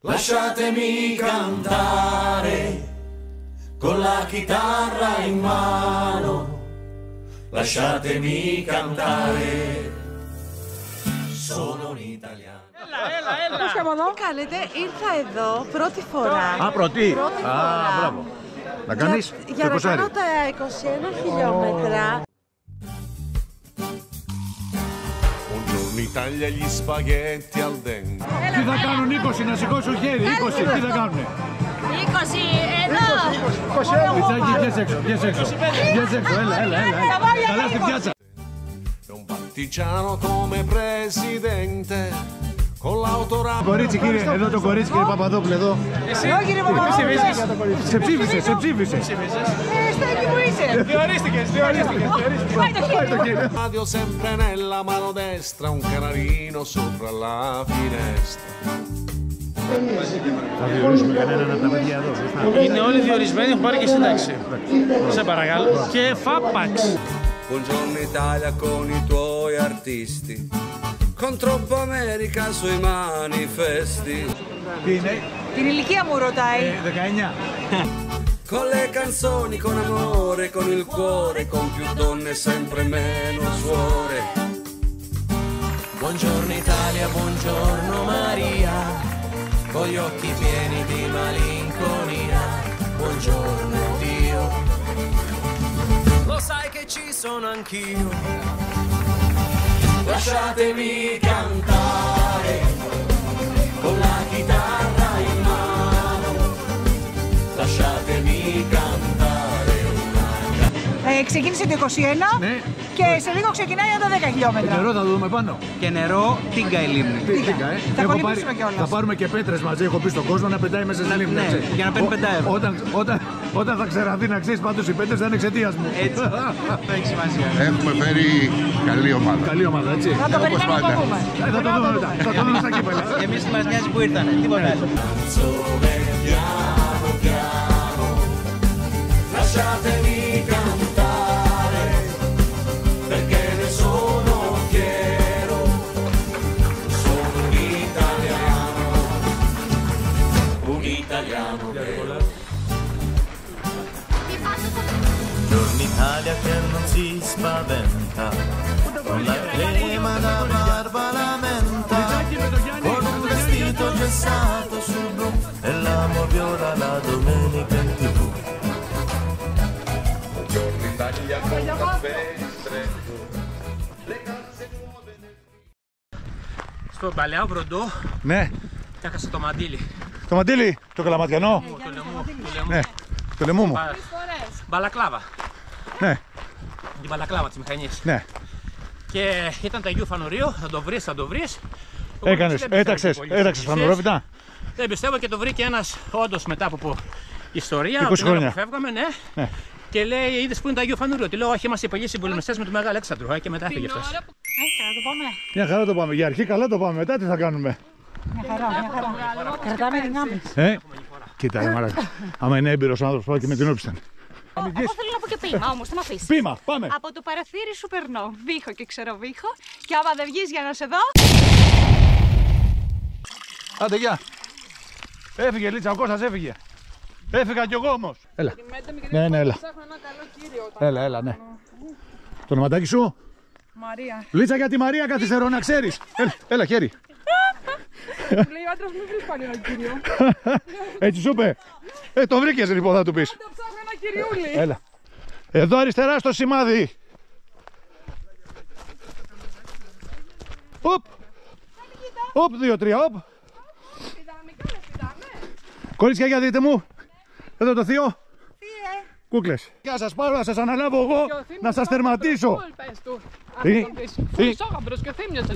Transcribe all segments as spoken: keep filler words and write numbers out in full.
Lasciatemi cantare con la chitarra in mano, lasciatemi cantare, sono un italiano. Έλα, έλα. Τι κάνετε, ήρθα εδώ πρώτη φορά. Α, πρώτη. Πρώτη Α, φορά. Μπράβο. Να κάνεις για, για να κάνω τα είκοσι ένα χιλιόμετρα. Τι θα κάνουν είκοσι, να σηκώσουν χέρι, είκοσι, τι θα κάνουνε. είκοσι, εδώ. Πιτσάκι, βγες έξω, βγες έξω. Βγες έξω, έλα, έλα, έλα. Καλά στην πιάτσα. Κορίτσι, κύριε, εδώ το κορίτσι, κύριε Παπαδόπουλε, εδώ. Εσύ, κύριε Παπαδόπουλε, σε ψήφισε, σε ψήφισε. Ε, στα εκεί που είσαι. Διορίστηκες, διορίστηκες. Πάει το χέρι. Άδιο sempre nella mano destra, un canarino sopra la finestra. Θα διορίσουμε κανέναν από τα παιδιά εδώ, σωστά. Είναι όλοι διορισμένοι, έχουν πάρει και σύνταξη. Σε παρακαλώ. Και φάπαξ. Buongiorno Italia con i tuoi artisti. Contro America sui manifesti. Τι είναι? Την ηλικία μου ρωτάει. δεκαεννιά. Con le canzoni, con amore, con il cuore, con più donne sempre meno suore. Buongiorno Italia, buongiorno Maria, con gli occhi pieni di malinconia. Buongiorno Dio, lo sai che ci sono anch'io. Lasciatemi cantare con la chitarra in mano. Lasciatemi cantare una... ε, ξεκίνησε το είκοσι ένα, ναι, και σε λίγο ξεκινάει από τα δέκα χιλιόμετρα. Νερό θα το δούμε πάνω. Και νερό, τίγκα η λίμνη. Τίγκα, ε. Θα κολυμπήσουμε κιόλας. Θα πάρουμε και πέτρες μαζί, έχω πει στον κόσμο να πετάει μέσα στη λίμνη. Ναι, ναι, για να παίρνει πέντε ευρώ. Όταν, όταν, όταν θα ξεραθεί, να ξέρεις, πάντως οι πέτρες θα είναι εξαιτίας μου. Έτσι. Θα έχει σημασία. Έχουμε φέρει καλή ομάδα. Καλή ομάδα, έτσι. Θα το περιμένουμε να το δούμε. Ε, θα το δούμε μετά. Θα το δούμε στα κύπελα. Εμείς μας νοιάζει που ήρθανε. Τίποτα άλλο. Buongiorno Italia che non si spaventa, con la crema da barba la menta, con un vestito gessato sul blu e l'amo viola la domenica in tv. Buongiorno Italia con caffè stretto, le calze nuove del... Στο παλαιό Βροντό, ναι, τάκασα το μαντήλι. Το μαντήλι, το καλαματιανό. Το λαιμό, ναι, το λαιμό μου. Μπαλακλάβα. Ναι. Την μπαλακλάβα της μηχανής. Ναι. Και ήταν το Αγίου Φανουρίου, θα το βρεις, θα το βρεις. Έκανες, έταξες, έταξες φανουρόπιτα. Δεν πιστεύω και το βρήκε ένας όντως μετά από ιστορία. είκοσι χρόνια. Φεύγαμε, ναι. Ναι. Και λέει, είδες που είναι το Αγίου Φανουρίου. Τι λέω, όχι, είμαστε οι παλιοί συμπολεμιστές με τον Μεγάλο Αλέξανδρο. Και μετά έφυγε αυτός. Μια χαρά το πάμε. Για αρχή καλά το πάμε. Μετά τι θα κάνουμε. Μια χαρά, μια χαρά. Κρατάμε δυνάμεις. Ε, κοίτα ρε μάρακα. Άμα είναι έμπειρος ο άνθρωπος, πάω και με την όπιστα. Εγώ θέλω να πω και πείμα όμως, θα μ' αφήσεις. Πείμα, πάμε. Από το παραθύρι σου περνώ, βήχω και ξεροβήχω. Και άμα δεν βγεις για να σε δω... Άντε, γεια. Έφυγε Λίτσα, ο Κώστας έφυγε. Έφυγα κι εγώ όμως. Έλα. Ναι, ναι, έλα. Ψάχνω ένα καλό κύριο. Έλα, έλα, ναι. Το ονοματάκι σου. Μαρία. Λίτσα, για τη Μαρία καθυστερώ, να ξέρεις. Έλα, χέρι. Μου λέει ο άντρας μου, βρεις πάλι ένα κύριο. Έτσι σου είπε. Ε, το βρήκες λοιπόν, θα του πεις. Πάντα ψάχνω ένα κυριούλι. Έλα. Εδώ αριστερά στο σημάδι. Οπ. Οπ, δύο, τρία, οπ. Κορίτσια, για δείτε μου. Εδώ το θείο. Κούκλες. Για σας πάρω, να σας αναλάβω εγώ, να σας τερματίσω. Τι, τι.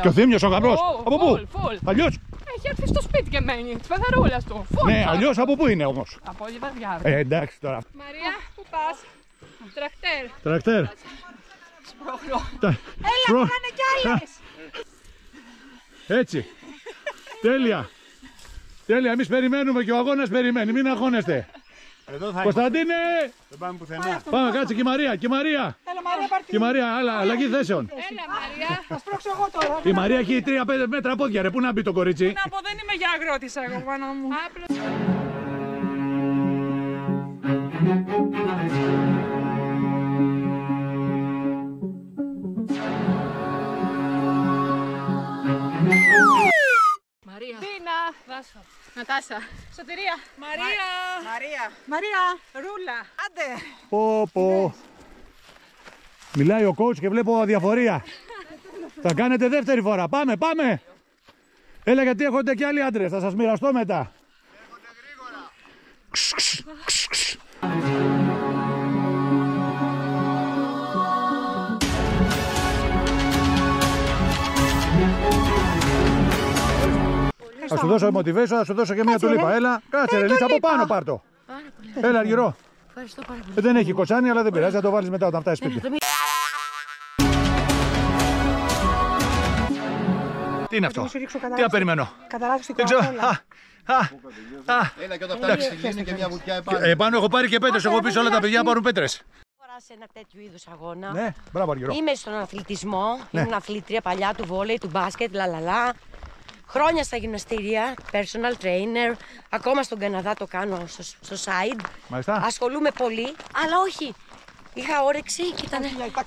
Και ο Θήμιος ο γαμπρός. Από πού, αλλιώς. Έχει έρθει στο σπίτι και μένει, της πεθαρούλας του. Ναι, αλλιώς από πού είναι όμως. Από όλη βαριά. Ε, εντάξει τώρα. Μαρία, πού πας. Τρακτέρ. Τρακτέρ. Σπρώχνω. Έλα, κάνε κι άλλες. Έτσι. Τέλεια. Τέλεια, εμείς περιμένουμε και ο αγώνας περιμένει, μην αγχώνεστε. Κωνσταντίνε! Δεν πάμε πουθενά. Πάμε, κάτσε και η Μαρία. Και η Μαρία. Έλα, Μαρία, πάρ' την. Η Μαρία, άλλα, αλλαγή θέσεων. Έλα, Μαρία. Θα σπρώξω εγώ τώρα. Η Μαρία έχει τρία πέντε μέτρα πόδια, ρε. Πού να μπει το κορίτσι. Πού να πω, δεν είμαι για αγρότησα εγώ πάνω μου. Μαρία. Δίνα. Βάσο. Νατάσα. Σωτηρία. Μαρία. Μαρία. Μαρία. Ρούλα. Άντε. Πω πω. Μιλάει ο coach και βλέπω αδιαφορία. Θα κάνετε δεύτερη φορά. Πάμε, πάμε. Έλα, γιατί έχονται και άλλοι άντρες. Θα σας μοιραστώ μετά. Έρχονται γρήγορα. Ξ, ξ, ξ, ξ. Θα σου δώσω motivation, θα σου δώσω και μία τουλίπα. Έλα, κάτσε ρε Λίτσα, από πάνω πάρ' το. Έλα αργυρό. Δεν έχει κοτσάνι, αλλά δεν πειράζει, θα το βάλεις μετά όταν φτάσεις σπίτι. Τι είναι αυτό, τι να περιμένω. Δεν ξέρω. Έλα και όταν φτάσεις στη Λίμνη και μια βουτιά επάνω. Επάνω έχω πάρει και πέτρες, έχω πει σε όλα τα παιδιά πάρουν πέτρες. Σε ένα τέτοιου είδους αγώνα. Ναι, μπράβο αργυρό. Είμαι στον αθλητισμό, ήμουν αθλήτρια παλιά του βόλεϊ, του μπάσκετ, λαλαλά. Χρόνια στα γυμναστήρια, personal trainer, ακόμα στον Καναδά το κάνω στο, στο side. Μάλιστα. Ασχολούμαι πολύ, αλλά όχι. Είχα όρεξη και ήταν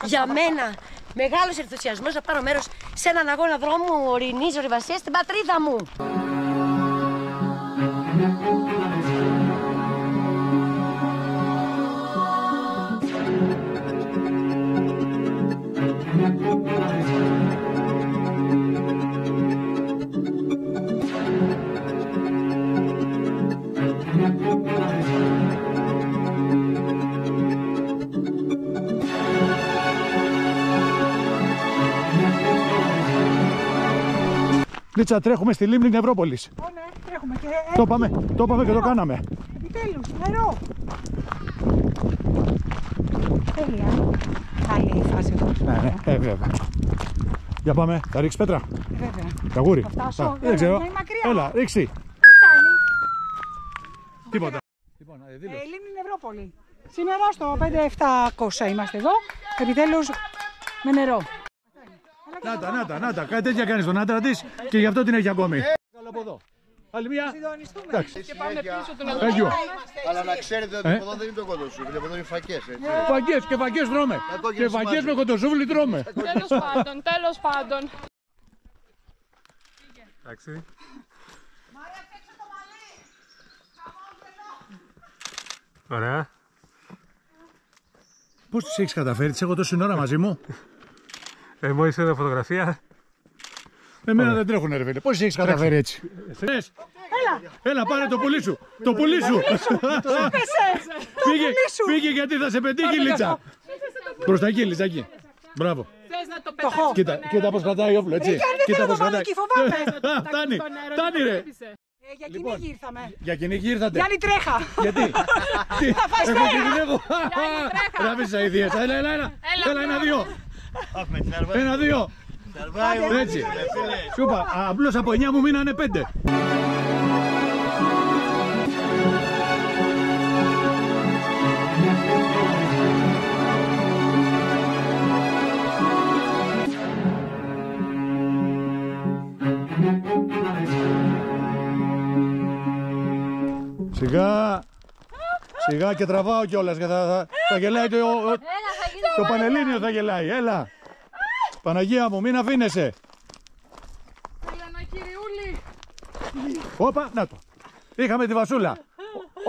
για μένα μεγάλος ενθουσιασμός να πάρω μέρος σε έναν αγώνα δρόμου ορεινής ορειβασίας στην πατρίδα μου. Λίτσα, τρέχουμε στη Λίμνη Νευρόπολης. Ω, ναι, τρέχουμε και... Το πάμε, το πάμε και το κάναμε. Επιτέλους, νερό. Τέλεια. Άλλη η φάση εδώ. Ναι, ναι, ε, βέβαια. Για πάμε, θα ρίξεις πέτρα. Βέβαια. Καγούρι. Θα φτάσω, δεν ξέρω. Είναι μακριά. Έλα, ρίξει. Δεν φτάνει. Τίποτα. Ε, Λίμνη Νευρόπολη. Σήμερα στο πέντε χιλιάδες επτακόσια είμαστε εδώ. Επιτέλους, με νερό. Νάτα, νάτα, νάτα. Κάτι τέτοια κάνει στον άντρα της και γι' αυτό την έχει ακόμη. Καλό από εδώ. Άλλη μία. Εντάξει. Και πάμε πίσω τον άντρα. Αλλά να ξέρετε ότι από εδώ δεν είναι το κοντοσούβλι, από εδώ είναι φακές. Φακές και φακές τρώμε. Και φακές με κοντοσούβλι τρώμε. Τέλος πάντων, τέλος πάντων. Εντάξει. Μαρία, φτιάξε το μαλλί. Καμόν, φαινό. Ωραία. Πώς τις έχεις καταφέρει, τις έχω τόση ώρα μαζί μου. Ε, μόλις είδα φωτογραφία. Εμένα δεν τρέχουνε ρε φίλε. Πώς έχεις καταφέρει έτσι. Έλα. Έλα πάρε το πουλί σου. Το πουλί σου. Φύγε γιατί θα σε πετύχει Λίτσα. Προς τα εκεί Λίτσα εκεί. Μπράβο. Κοίτα πως κρατάει όπλο έτσι. Κοίτα πως κρατάει. Τάνει. Τάνει ρε. Για κυνήγι ήρθαμε. Για κυνήγι ήρθατε. Γιάννη τρέχα. Γιατί. Θα φας τρέχα. Έλα έλα έλα ένα δύο. Ένα, δύο. Έτσι. Σούπα. Απλώς από εννιά μου μείνανε πέντε. Σιγά. Σιγά και τραβάω κιόλας και θα, θα, θα γελάει το, το Πανελλήνιο θα γελάει, έλα! Παναγία μου, μην αφήνεσαι! Έλα να κυριούλη! Όπα, να το! Είχαμε τη Βασούλα!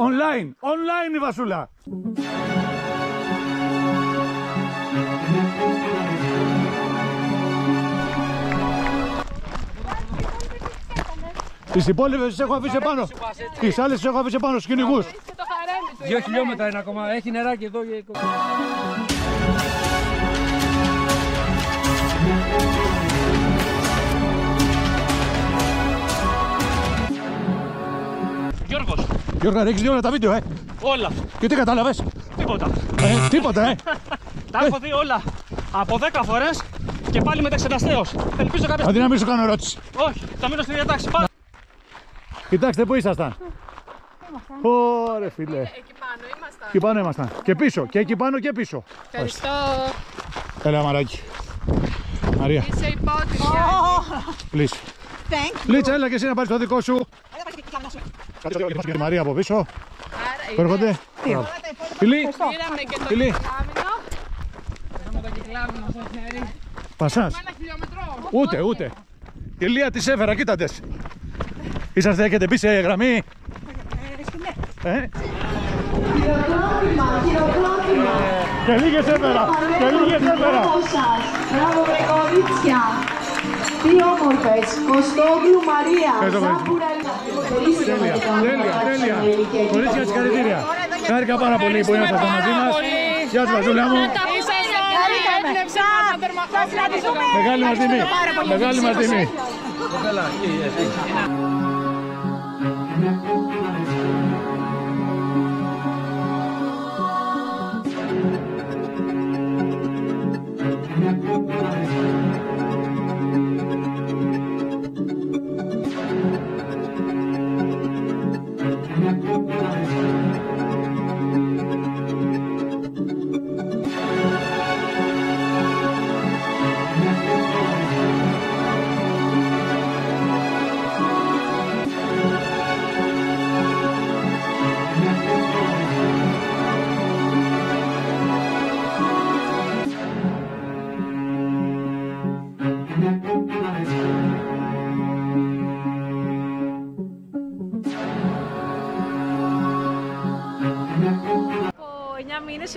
Online, online η Βασούλα! Τις υπόλοιπες τις έχω αφήσει επάνω. Τις άλλες τις έχω αφήσει επάνω στους κυνηγούς. Δύο χιλιόμετρα είναι ακόμα. Έχει νεράκι εδώ για είκοσι. Γιώργος. Γιώργα, ρίξεις δύο όλα τα βίντεο, ε. Όλα. Και τι κατάλαβες. Τίποτα. Ε, τίποτα, ε. Τα έχω δει όλα. Από δέκα φορές και πάλι μεταξεταστέως. Ελπίζω κάποια... Αντί να μην σου κάνω ερώτηση. Όχι, θα μείνω στη διατάξη. Κοιτάξτε που ήσασταν. Ωρε φίλε. Εκεί πάνω Εκεί πάνω ήμασταν. Και πίσω. Και εκεί πάνω και πίσω. Ευχαριστώ. Έλα μαράκι. Μαρία. Είσαι υπότιτλια. Please. Λίτσα, έλα και εσύ να πάρεις το δικό σου. Κάτσε τη Μαρία από πίσω. Έρχονται. Φιλί. Φιλί. Πασάς. Ούτε, ούτε. Η Λία της έφερα, κοίτατες. Είσαστε, έχετε μπει σε γραμμή. Ε, χειροκρότημα, χειροκρότημα. Και λίγες έφερα, και λίγες έφερα. Μπράβο βρε κορίτσια. Τι όμορφες, Κωστόγλου Μαρία, Ζάμπουρα Ελμαντήρια. Τέλεια, τέλεια. Κορίτσια, συγχαρητήρια. Χάρηκα πάρα πολύ που ήμασταν μαζί μας. Γεια σας Βασούλια μου. Μεγάλη μας τιμή, μεγάλη μας τιμή.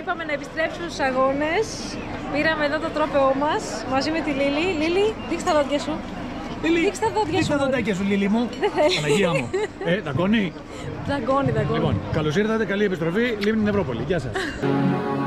Είπαμε να επιστρέψουμε στους αγώνες. Πήραμε εδώ το τρόπεό μας μαζί με τη Λίλη. Λίλη, δείξτε τα δόντια σου. Λίλη, δείξτε τα δόντια σου. Δείξτε τα δόντια σου, Λίλη μου. Δεν θέλει. Παναγία μου. Ε, δαγκώνει. Δαγκώνει, δαγκώνει. Λοιπόν, καλώς ήρθατε, καλή επιστροφή. Λίμνη Νευρόπολη. Γεια σας.